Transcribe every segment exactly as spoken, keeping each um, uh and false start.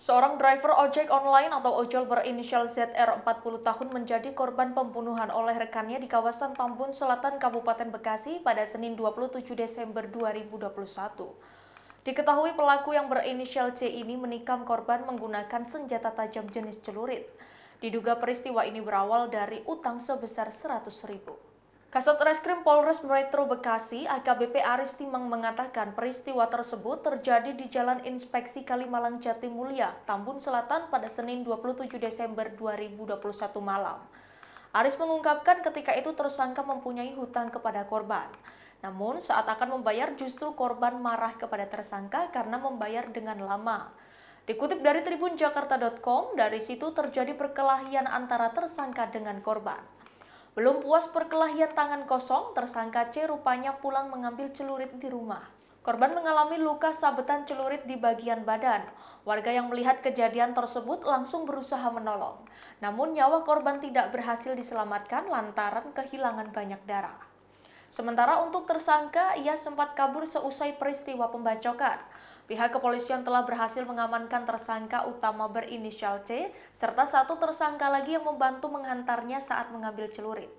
Seorang driver ojek online atau ojol berinisial Z R empat puluh tahun menjadi korban pembunuhan oleh rekannya di kawasan Tambun Selatan, Kabupaten Bekasi pada Senin dua puluh tujuh Desember dua ribu dua puluh satu. Diketahui pelaku yang berinisial C ini menikam korban menggunakan senjata tajam jenis celurit. Diduga peristiwa ini berawal dari utang sebesar seratus ribu. Kasat Reskrim Polres Metro Bekasi, A K B P Aris Timang mengatakan peristiwa tersebut terjadi di Jalan Inspeksi Kalimalang Jati Mulia, Tambun Selatan pada Senin dua puluh tujuh Desember dua ribu dua puluh satu malam. Aris mengungkapkan ketika itu tersangka mempunyai hutang kepada korban. Namun saat akan membayar justru korban marah kepada tersangka karena membayar dengan lama. Dikutip dari tribun jakarta titik com, dari situ terjadi perkelahian antara tersangka dengan korban. Belum puas perkelahian tangan kosong, tersangka C rupanya pulang mengambil celurit di rumah. Korban mengalami luka sabetan celurit di bagian badan. Warga yang melihat kejadian tersebut langsung berusaha menolong. Namun nyawa korban tidak berhasil diselamatkan lantaran kehilangan banyak darah. Sementara untuk tersangka, ia sempat kabur seusai peristiwa pembacokan. Pihak kepolisian telah berhasil mengamankan tersangka utama berinisial C, serta satu tersangka lagi yang membantu menghantarnya saat mengambil celurit.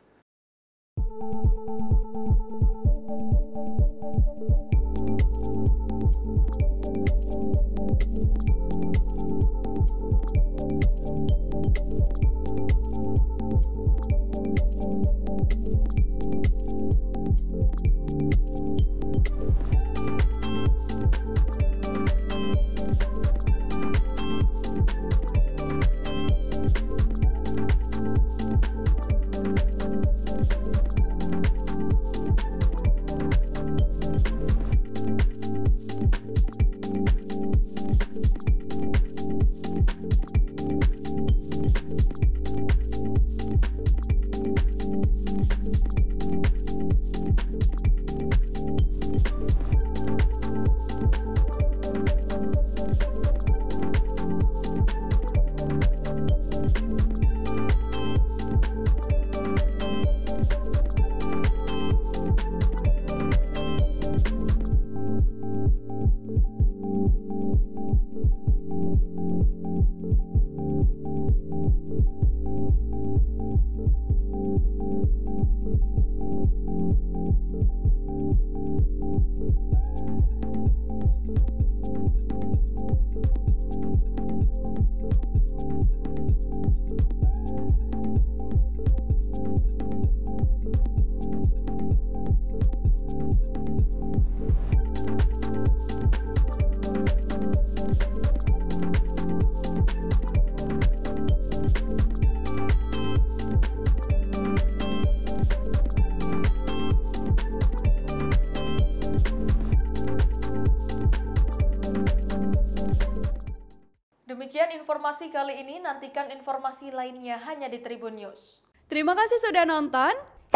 Demikian informasi kali ini, nantikan informasi lainnya hanya di Tribun News. Terima kasih sudah nonton,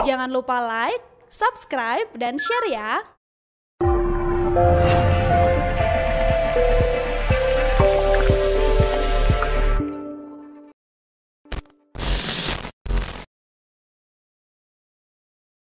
jangan lupa like, subscribe, dan share ya!